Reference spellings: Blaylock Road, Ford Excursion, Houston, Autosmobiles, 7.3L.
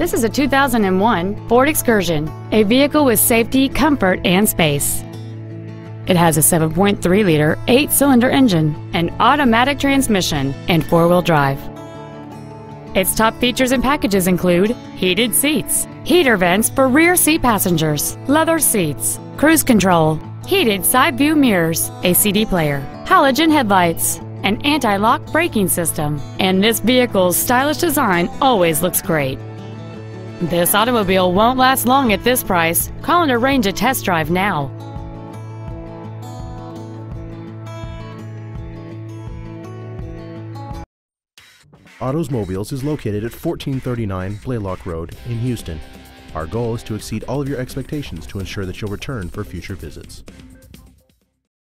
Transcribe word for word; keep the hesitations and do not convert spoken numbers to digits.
This is a two thousand one Ford Excursion, a vehicle with safety, comfort, and space. It has a seven point three liter, eight-cylinder engine, an automatic transmission, and four-wheel drive. Its top features and packages include heated seats, heater vents for rear seat passengers, leather seats, cruise control, heated side view mirrors, a C D player, halogen headlights, an anti-lock braking system, and this vehicle's stylish design always looks great. This automobile won't last long at this price. Call and arrange a test drive now. Autosmobiles is located at fourteen thirty-nine Blaylock Road in Houston. Our goal is to exceed all of your expectations to ensure that you'll return for future visits.